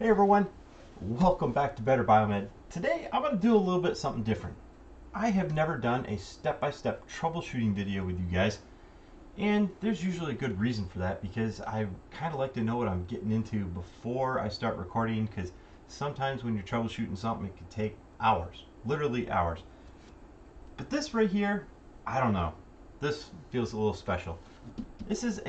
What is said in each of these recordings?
Hey everyone, welcome back to Better Biomed. Today I'm going to do a little bit something different. I have never done a step-by-step troubleshooting video with you guys, and there's usually a good reason for that because I kind of like to know what I'm getting into before I start recording, because sometimes when you're troubleshooting something it can take hours, literally hours. But this right here, I don't know, this feels a little special. This is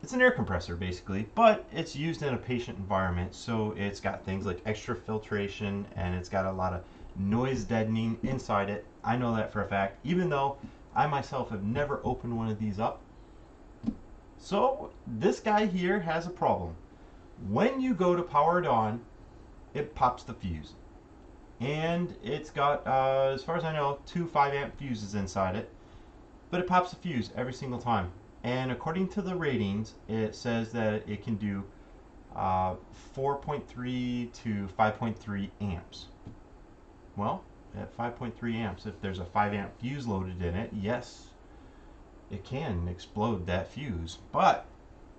it's an air compressor basically, but it's used in a patient environment, so it's got things like extra filtration and it's got a lot of noise deadening inside it. I know that for a fact, even though I myself have never opened one of these up. So this guy here has a problem. When you go to power it on, it pops the fuse, and it's got as far as I know 2 5-amp fuses inside it, but it pops the fuse every single time. And according to the ratings, it says that it can do 4.3 to 5.3 amps. Well, at 5.3 amps, if there's a 5-amp fuse loaded in it, yes, it can explode that fuse. But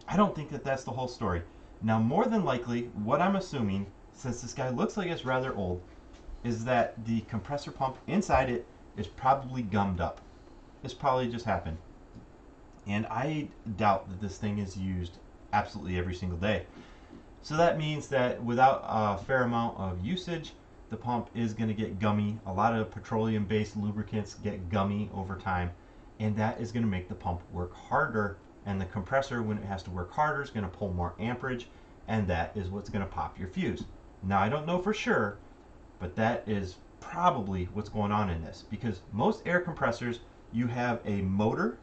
I don't think that that's the whole story. Now, more than likely, what I'm assuming, since this guy looks like it's rather old, is that the compressor pump inside it is probably gummed up. This probably just happened. And I doubt that this thing is used absolutely every single day. So that means that without a fair amount of usage, the pump is going to get gummy. A lot of petroleum-based lubricants get gummy over time, and that is going to make the pump work harder. And the compressor, when it has to work harder, is going to pull more amperage, and that is what's going to pop your fuse. Now, I don't know for sure, but that is probably what's going on in this, because most air compressors, you have a motor,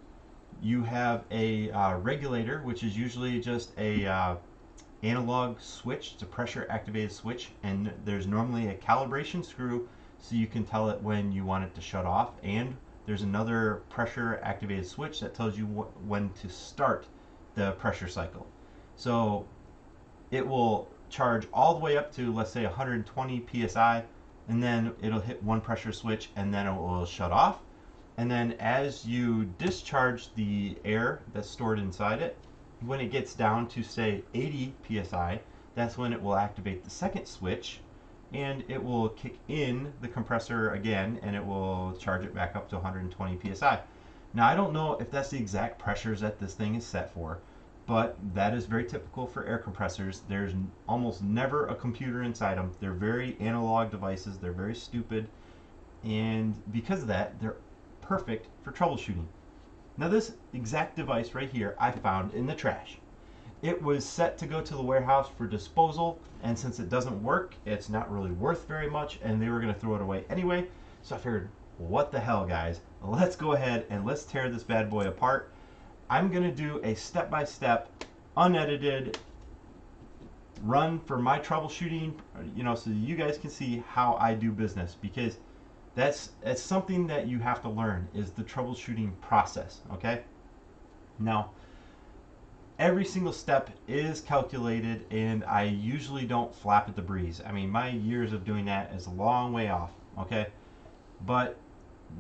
you have a regulator, which is usually just a analog switch. It's a pressure activated switch, and there's normally a calibration screw so you can tell it when you want it to shut off, and there's another pressure activated switch that tells you when to start the pressure cycle. So it will charge all the way up to, let's say, 120 PSI, and then it'll hit one pressure switch and then it will shut off. And then as you discharge the air that's stored inside it, when it gets down to, say, 80 PSI, that's when it will activate the second switch, and it will kick in the compressor again, and it will charge it back up to 120 PSI. Now, I don't know if that's the exact pressures that this thing is set for, but that is very typical for air compressors. There's almost never a computer inside them. They're very analog devices. They're very stupid. And because of that, they're perfect for troubleshooting. Now, this exact device right here I found in the trash. It was set to go to the warehouse for disposal, and since it doesn't work, it's not really worth very much, and they were going to throw it away anyway. So I figured, what the hell, guys, let's go ahead and let's tear this bad boy apart. I'm going to do a step-by-step unedited run for my troubleshooting, you know, so you guys can see how I do business, because that's something that you have to learn, is the troubleshooting process, okay? Now, every single step is calculated, and I usually don't flap at the breeze. I mean, my years of doing that is a long way off, okay? But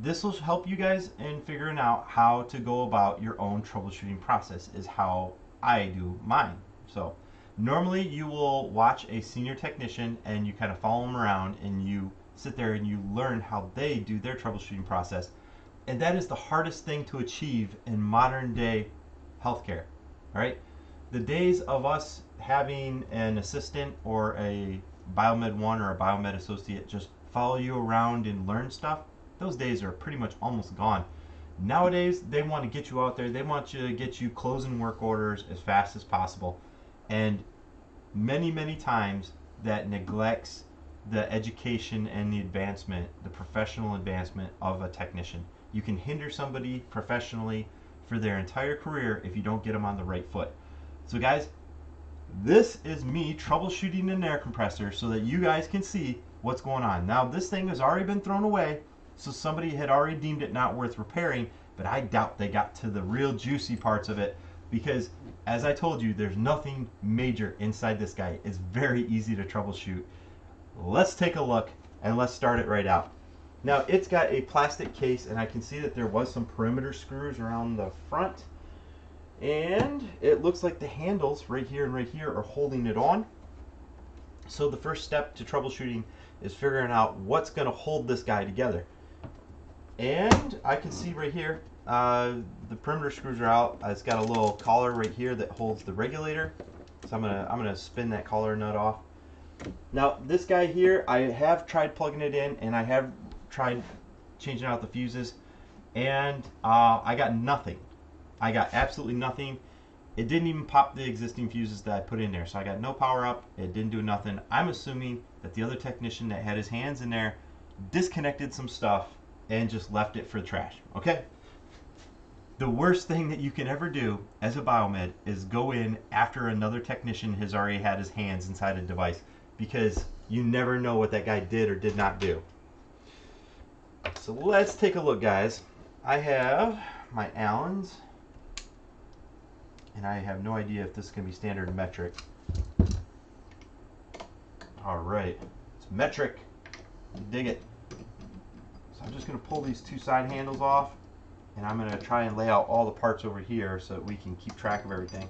this will help you guys in figuring out how to go about your own troubleshooting process, is how I do mine. So normally you will watch a senior technician and you kind of follow them around, and you sit there and you learn how they do their troubleshooting process. And that is the hardest thing to achieve in modern day healthcare. All right, the days of us having an assistant or a biomed one or a biomed associate just follow you around and learn stuff, those days are pretty much almost gone. Nowadays, they want to get you out there, they want you to get you closing work orders as fast as possible, and many times that neglects the education and the advancement, the professional advancement of a technician. You can hinder somebody professionally for their entire career if you don't get them on the right foot. So guys, this is me troubleshooting an air compressor so that you guys can see what's going on. Now, this thing has already been thrown away, so somebody had already deemed it not worth repairing, but I doubt they got to the real juicy parts of it, because as I told you, there's nothing major inside this guy. It's very easy to troubleshoot. Let's take a look and let's start it right out. Now, it's got a plastic case, and I can see that there was some perimeter screws around the front, and it looks like the handles right here and right here are holding it on. So the first step to troubleshooting is figuring out what's going to hold this guy together. And I can see right here, the perimeter screws are out. It's got a little collar right here that holds the regulator. So I'm gonna spin that collar nut off. Now this guy here, I have tried plugging it in, and I have tried changing out the fuses, and I got nothing. I got absolutely nothing. It didn't even pop the existing fuses that I put in there. So I got no power up. It didn't do nothing. I'm assuming that the other technician that had his hands in there disconnected some stuff and just left it for trash. Okay. The worst thing that you can ever do as a biomed is go in after another technician has already had his hands inside a device, because you never know what that guy did or did not do. So let's take a look, guys. I have my Allen's, and I have no idea if this is going to be standard metric. All right, it's metric. Dig it. So I'm just going to pull these two side handles off, and I'm going to try and lay out all the parts over here so that we can keep track of everything.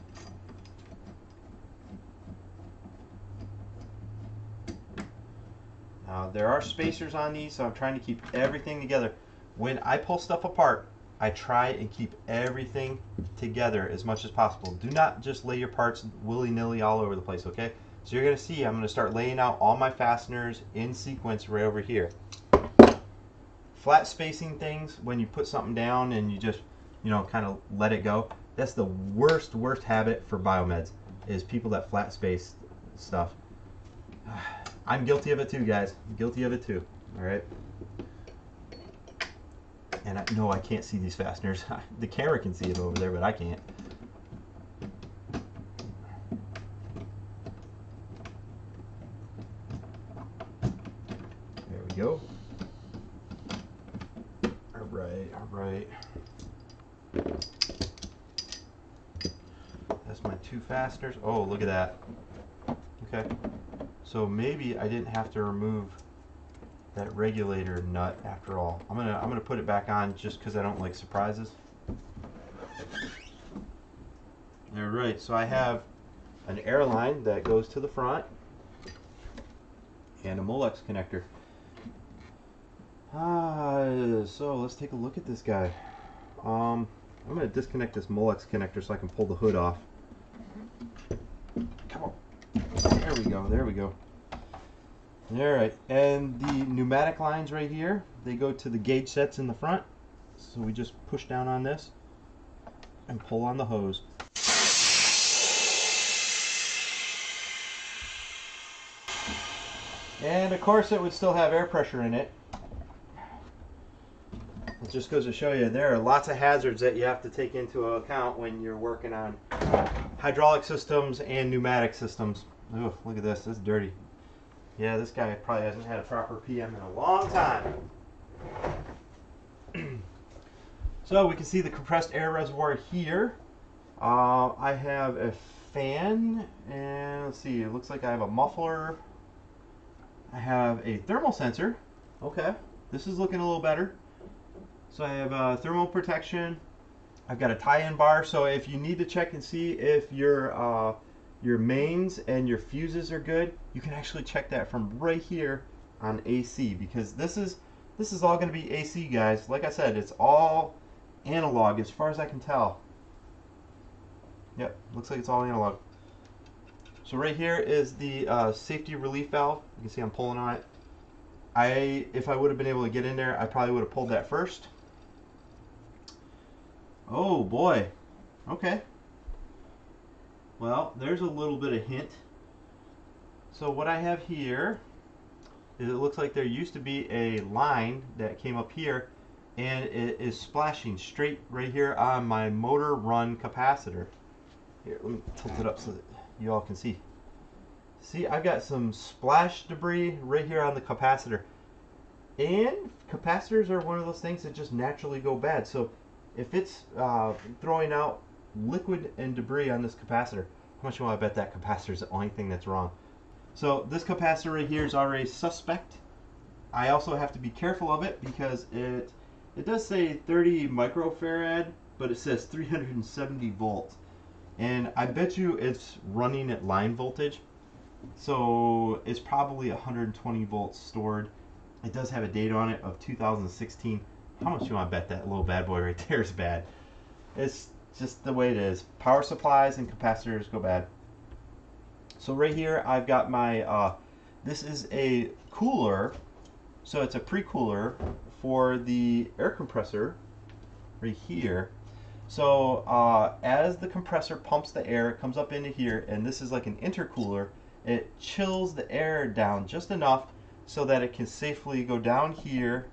Now there are spacers on these, so I'm trying to keep everything together. When I pull stuff apart, I try and keep everything together as much as possible. Do not just lay your parts willy-nilly all over the place, okay? So you're going to see I'm going to start laying out all my fasteners in sequence right over here. Flat spacing things, when you put something down and you just, you know, kind of let it go, that's the worst habit for biomeds, is people that flat space stuff. I'm guilty of it too, guys. I'm guilty of it too. All right. And no, I can't see these fasteners. The camera can see them over there, but I can't. There we go. All right. That's my two fasteners. Oh, look at that. Okay. So maybe I didn't have to remove that regulator nut after all. I'm gonna put it back on just because I don't like surprises. All right. So I have an airline that goes to the front and a Molex connector. So let's take a look at this guy. I'm going to disconnect this Molex connector so I can pull the hood off. Come on. There we go. Alright, and the pneumatic lines right here, they go to the gauge sets in the front. So we just push down on this and pull on the hose. And of course it would still have air pressure in it. It just goes to show you, there are lots of hazards that you have to take into account when you're working on hydraulic systems and pneumatic systems. Ooh, look at this. This is dirty. Yeah, this guy probably hasn't had a proper PM in a long time. So we can see the compressed air reservoir here. I have a fan, and let's see, it looks like I have a muffler. I have a thermal sensor. Okay, this is looking a little better. So I have thermal protection. I've got a tie-in bar, so if you need to check and see if your mains and your fuses are good, you can actually check that from right here on AC, because this is all going to be AC, guys. Like I said, it's all analog as far as I can tell. Yep, looks like it's all analog. So right here is the safety relief valve. You can see I'm pulling on it. If I would have been able to get in there, I probably would have pulled that first. Oh boy. Okay. Well, there's a little bit of hint. So what I have here is, it looks like there used to be a line that came up here, and it is splashing straight right here on my motor run capacitor. Here, let me tilt it up so that you all can see. See, I've got some splash debris right here on the capacitor. And capacitors are one of those things that just naturally go bad. So if it's throwing out liquid and debris on this capacitor, how much do I bet that capacitor is the only thing that's wrong? So this capacitor right here is already suspect. I also have to be careful of it, because it does say 30 microfarad, but it says 370 volts. And I bet you it's running at line voltage. So it's probably 120 volts stored. It does have a date on it of 2016. How much you want to bet that little bad boy right there is bad? It's just the way it is. Power supplies and capacitors go bad. So right here I've got my, this is a cooler. So it's a pre-cooler for the air compressor right here. So as the compressor pumps the air, it comes up into here, and this is like an intercooler. It chills the air down just enough so that it can safely go down here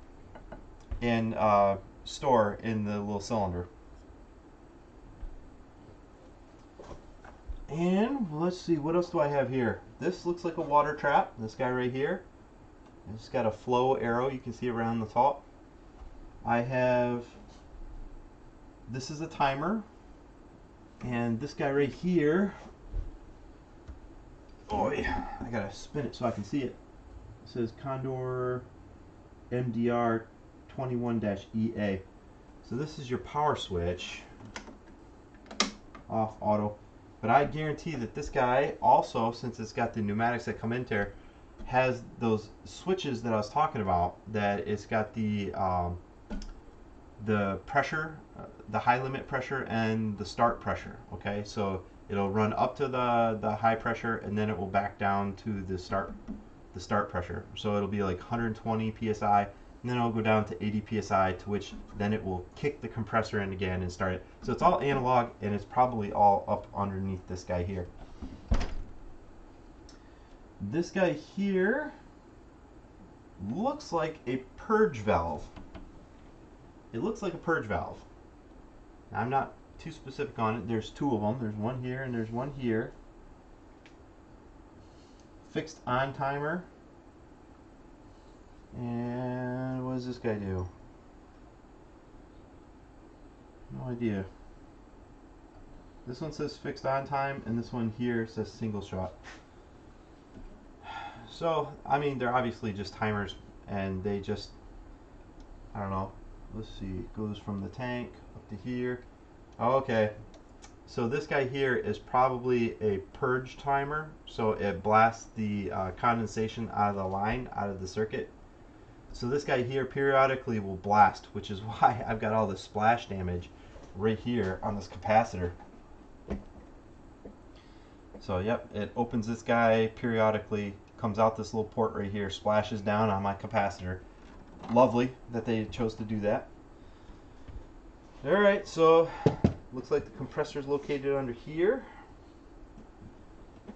and store in the little cylinder. And let's see, what else do I have here? This looks like a water trap, this guy right here. It's got a flow arrow, you can see around the top. I have, this is a timer, and this guy right here, oh yeah, I gotta spin it so I can see it. It says Condor MDR 21-EA. So this is your power switch, off auto. But I guarantee that this guy also, since it's got the pneumatics that come in there, has those switches that I was talking about, that it's got the pressure, the high limit pressure and the start pressure. Okay, so it'll run up to the high pressure, and then it will back down to the start pressure. So it'll be like 120 PSI, and then it'll go down to 80 PSI, to which then it will kick the compressor in again and start it. So it's all analog, and it's probably all up underneath this guy here. This guy here looks like a purge valve. It looks like a purge valve. Now, I'm not too specific on it. There's two of them. There's one here and there's one here. Fixed on timer. And what does this guy do? No idea. This one says fixed on time, and this one here says single shot. So, I mean, they're obviously just timers, and they just, I don't know, let's see, it goes from the tank up to here. Okay, so this guy here is probably a purge timer, so it blasts the condensation out of the line, out of the circuit. So this guy here periodically will blast, which is why I've got all this splash damage right here on this capacitor. So, yep, it opens this guy periodically, comes out this little port right here, splashes down on my capacitor. Lovely that they chose to do that. All right, so looks like the compressor is located under here.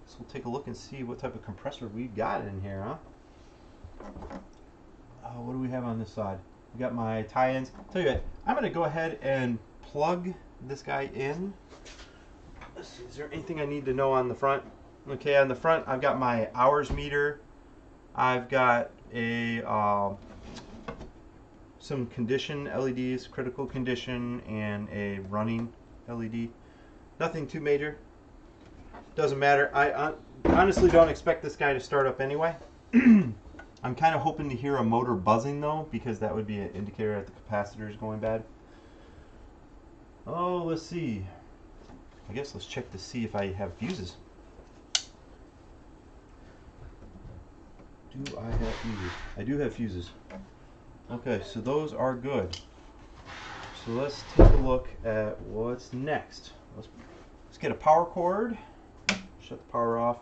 So we'll take a look and see what type of compressor we've got in here, huh? What do we have on this side? We got my tie-ins. Tell you what, I'm gonna go ahead and plug this guy in. Let's see, is there anything I need to know on the front? Okay, on the front, I've got my hours meter. I've got a some condition LEDs, critical condition, and a running LED. Nothing too major. Doesn't matter. I honestly don't expect this guy to start up anyway. I'm kind of hoping to hear a motor buzzing though, because that would be an indicator that the capacitor is going bad. Oh, let's see. I guess let's check to see if I have fuses. Do I have fuses? I do have fuses. Okay, so those are good. So let's take a look at what's next. Let's get a power cord, shut the power off,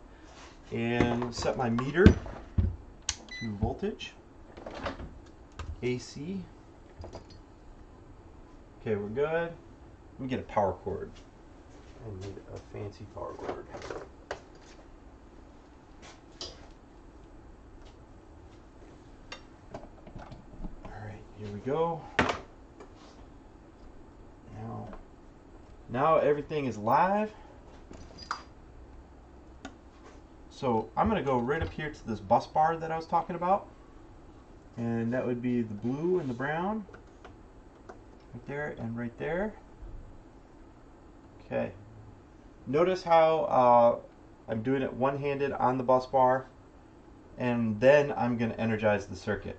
and set my meter to voltage, AC. Okay, we're good. Let me get a power cord. I need a fancy power cord. Here we go. Now everything is live. So I'm going to go right up here to this bus bar that I was talking about. And that would be the blue and the brown. Right there and right there. Okay. Notice how I'm doing it one-handed on the bus bar. And then I'm going to energize the circuit.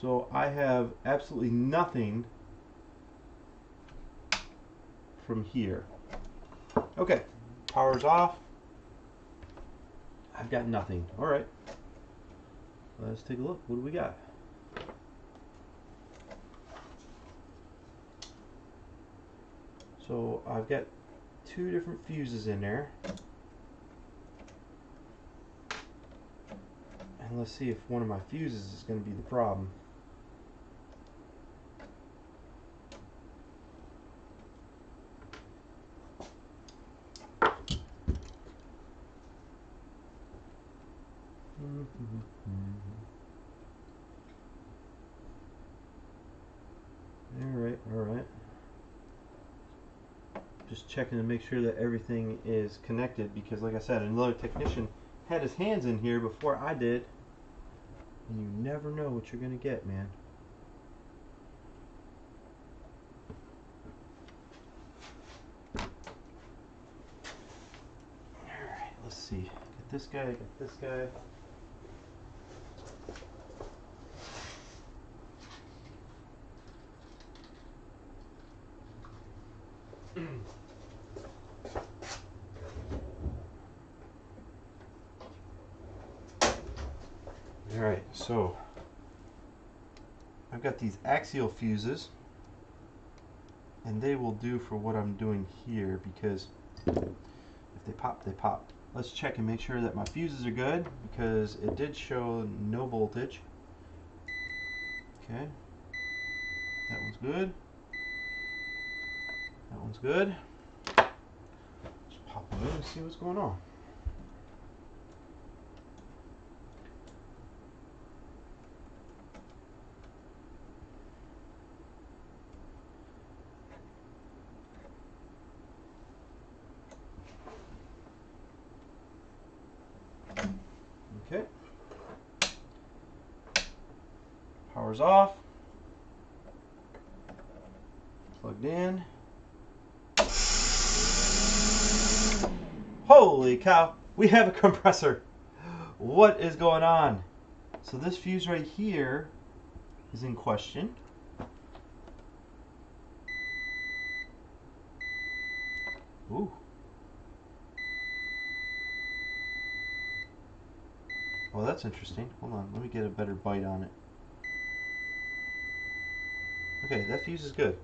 So I have absolutely nothing from here. Okay, power's off. I've got nothing. All right, let's take a look. What do we got? So I've got two different fuses in there. And let's see if one of my fuses is going to be the problem. All right. Just checking to make sure that everything is connected, because like I said, another technician had his hands in here before I did, and you never know what you're gonna get, man. All right, let's see. Got this guy, got this guy. Alright, so I've got these axial fuses, and they will do for what I'm doing here, because if they pop, they pop. Let's check and make sure that my fuses are good, because it did show no voltage. Okay, that one's good. That one's good. Let's pop them in and see what's going on. Okay. Power's off. Plugged in. Holy cow, we have a compressor. What is going on? So this fuse right here is in question. Ooh. Well, that's interesting. Hold on, let me get a better bite on it. Okay, that fuse is good.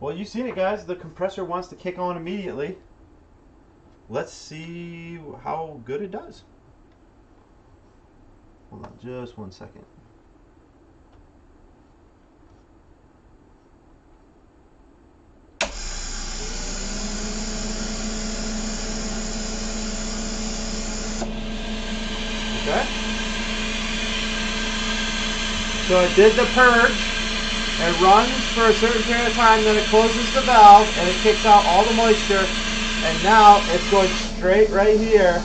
Well, you've seen it, guys. The compressor wants to kick on immediately. Let's see how good it does. Hold on just one second. Okay. So it did the purge. It runs for a certain period of time, then it closes the valve and it kicks out all the moisture. And now it's going straight right here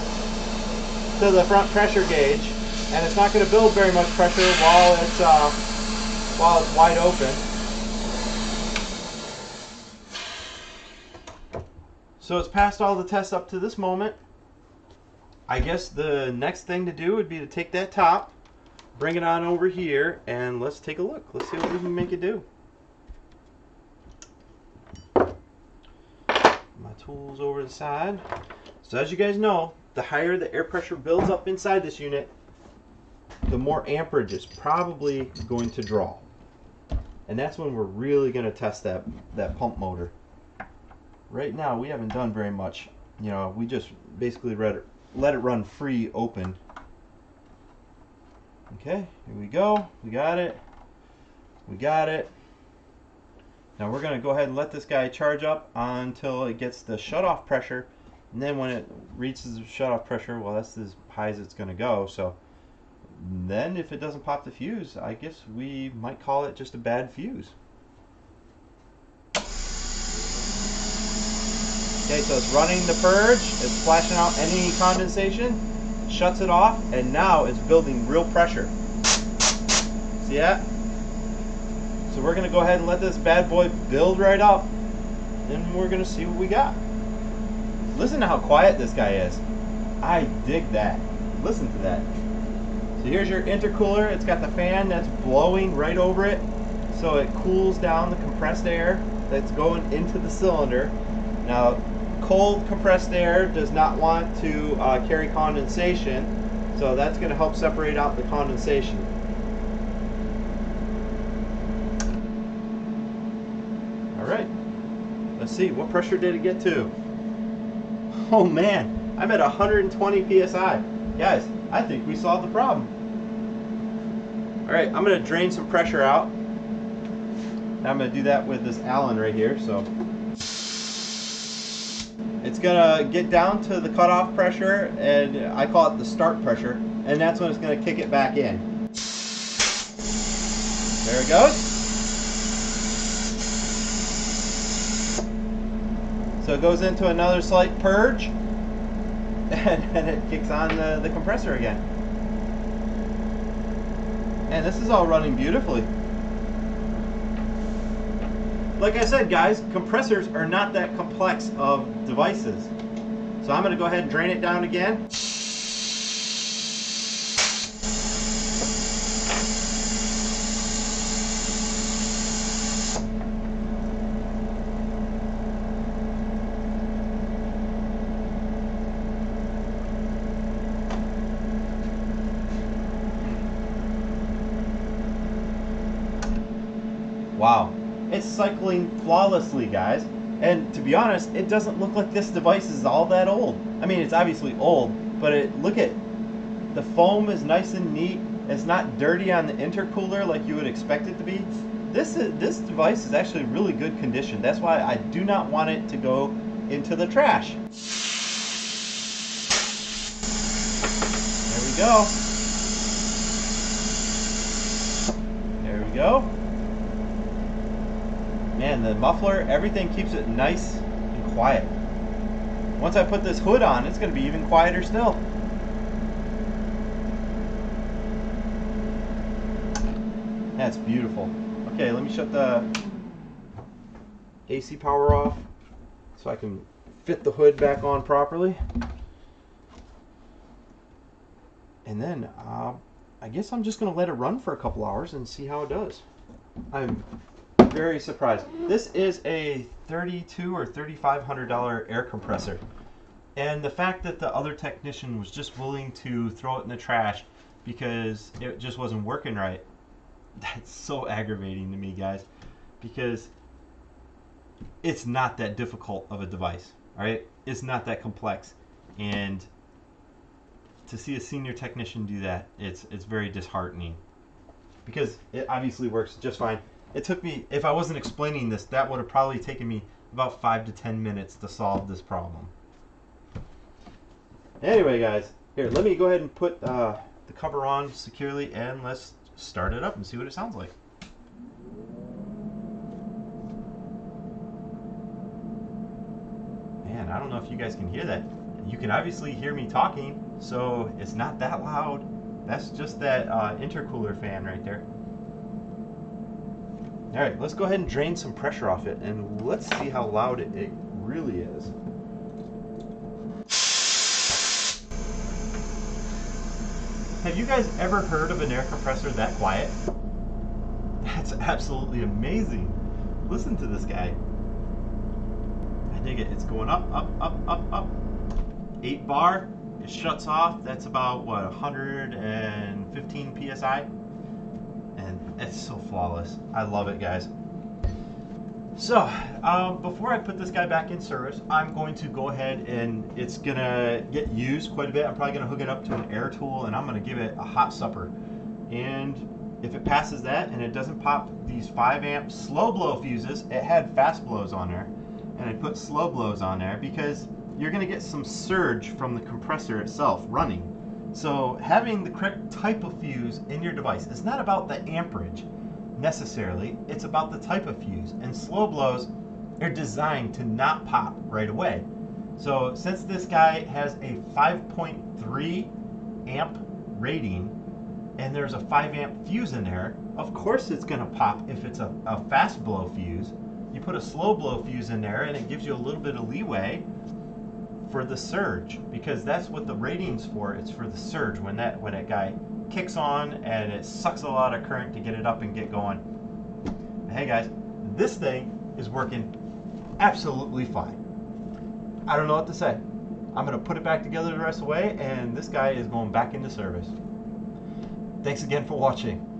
to the front pressure gauge, and it's not going to build very much pressure while it's wide open. So it's passed all the tests up to this moment. I guess the next thing to do would be to take that top, bring it on over here, and let's take a look. Let's see what we can make it do. Tools over the side. So as you guys know, the higher the air pressure builds up inside this unit, the more amperage it's probably going to draw, and that's when we're really going to test that pump motor. Right now we haven't done very much. You know, we just basically let it run free open. Okay, here we go. We got it. We got it. Now we're going to go ahead and let this guy charge up until it gets the shutoff pressure, and then when it reaches the shutoff pressure, well, that's as high as it's going to go. So then if it doesn't pop the fuse, I guess we might call it just a bad fuse. Okay, so it's running the purge, it's splashing out any condensation, shuts it off, and now it's building real pressure. See that? So we're going to go ahead and let this bad boy build right up, and we're going to see what we got. Listen to how quiet this guy is. I dig that. Listen to that. So here's your intercooler. It's got the fan that's blowing right over it, so it cools down the compressed air. that's going into the cylinder. Now, cold compressed air does not want to carry condensation, so that's going to help separate out the condensation. Alright, let's see, what pressure did it get to? Oh man, I'm at 120 PSI. Guys, I think we solved the problem. Alright, I'm going to drain some pressure out. And I'm going to do that with this Allen right here. So it's going to get down to the cutoff pressure, and I call it the start pressure, and that's when it's going to kick it back in. There it goes. So it goes into another slight purge, and then it kicks on the compressor again. And this is all running beautifully. Like I said, guys, compressors are not that complex of devices. So I'm going to go ahead and drain it down again. Wow, it's cycling flawlessly, guys, and to be honest, it doesn't look like this device is all that old. I mean, it's obviously old, but look at the foam is nice and neat. It's not dirty on the intercooler like you would expect it to be. This device is actually really good condition. That's why I do not want it to go into the trash. There we go. There we go. Man, the muffler, everything keeps it nice and quiet. Once I put this hood on, it's going to be even quieter still. That's beautiful. Okay, let me shut the AC power off so I can fit the hood back on properly. And then I guess I'm just going to let it run for a couple hours and see how it does. I'm very surprised. This is a $3,200 or $3,500 air compressor, and the fact that the other technician was just willing to throw it in the trash because it just wasn't working right, that's so aggravating to me, guys, because it's not that difficult of a device. All right, it's not that complex, and to see a senior technician do that, it's very disheartening, because it obviously works just fine. It took me, if I wasn't explaining this, that would have probably taken me about 5 to 10 minutes to solve this problem. Anyway, guys, here, let me go ahead and put the cover on securely, and let's start it up and see what it sounds like. Man, I don't know if you guys can hear that. You can obviously hear me talking, so it's not that loud. That's just that intercooler fan right there. All right, let's go ahead and drain some pressure off it, and let's see how loud it really is. Have you guys ever heard of an air compressor that quiet? That's absolutely amazing. Listen to this guy. I dig it. It's going up, up, up, up, up. 8 bar. It shuts off. That's about, what, 115 PSI? And it's so flawless. I love it, guys. So before I put this guy back in service, I'm going to go ahead, and it's gonna get used quite a bit. I'm probably gonna hook it up to an air tool, and I'm gonna give it a hot supper, and if it passes that and it doesn't pop these 5-amp slow blow fuses, it had fast blows on there, and I put slow blows on there because you're gonna get some surge from the compressor itself running. So having the correct type of fuse in your device is not about the amperage necessarily, it's about the type of fuse, and slow blows are designed to not pop right away. So since this guy has a 5.3 amp rating and there's a 5 amp fuse in there, of course it's going to pop if it's a fast blow fuse. You put a slow blow fuse in there and it gives you a little bit of leeway for the surge, because that's what the rating's for. It's for the surge when that guy kicks on and it sucks a lot of current to get it up and get going. Hey guys, this thing is working absolutely fine. I don't know what to say. I'm going to put it back together the rest of the way, and this guy is going back into service. Thanks again for watching.